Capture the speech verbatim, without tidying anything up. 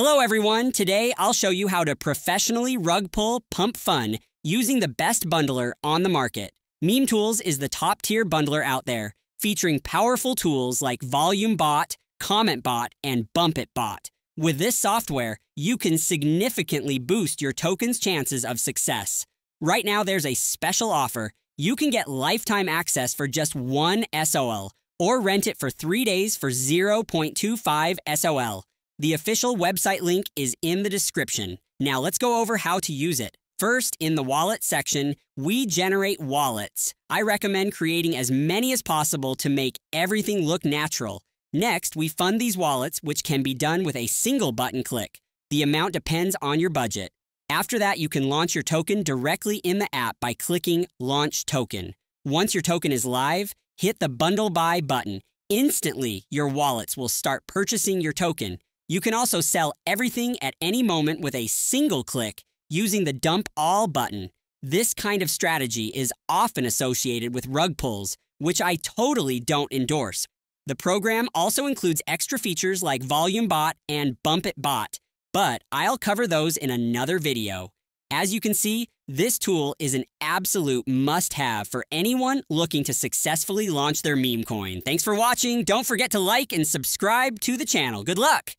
Hello everyone, today I'll show you how to professionally rug pull Pump Fun using the best bundler on the market. Meme Tools is the top tier bundler out there, featuring powerful tools like Volume Bot, Comment Bot, and Bump It Bot. With this software, you can significantly boost your token's chances of success. Right now there's a special offer. You can get lifetime access for just one S O L, or rent it for three days for zero point two five S O L. The official website link is in the description. Now let's go over how to use it. First, in the wallet section, we generate wallets. I recommend creating as many as possible to make everything look natural. Next, we fund these wallets, which can be done with a single button click. The amount depends on your budget. After that, you can launch your token directly in the app by clicking Launch Token. Once your token is live, hit the Bundle Buy button. Instantly, your wallets will start purchasing your token. You can also sell everything at any moment with a single click using the Dump All button. This kind of strategy is often associated with rug pulls, which I totally don't endorse. The program also includes extra features like Volume Bot and Bump It Bot, but I'll cover those in another video. As you can see, this tool is an absolute must-have for anyone looking to successfully launch their meme coin. Thanks for watching. Don't forget to like and subscribe to the channel. Good luck!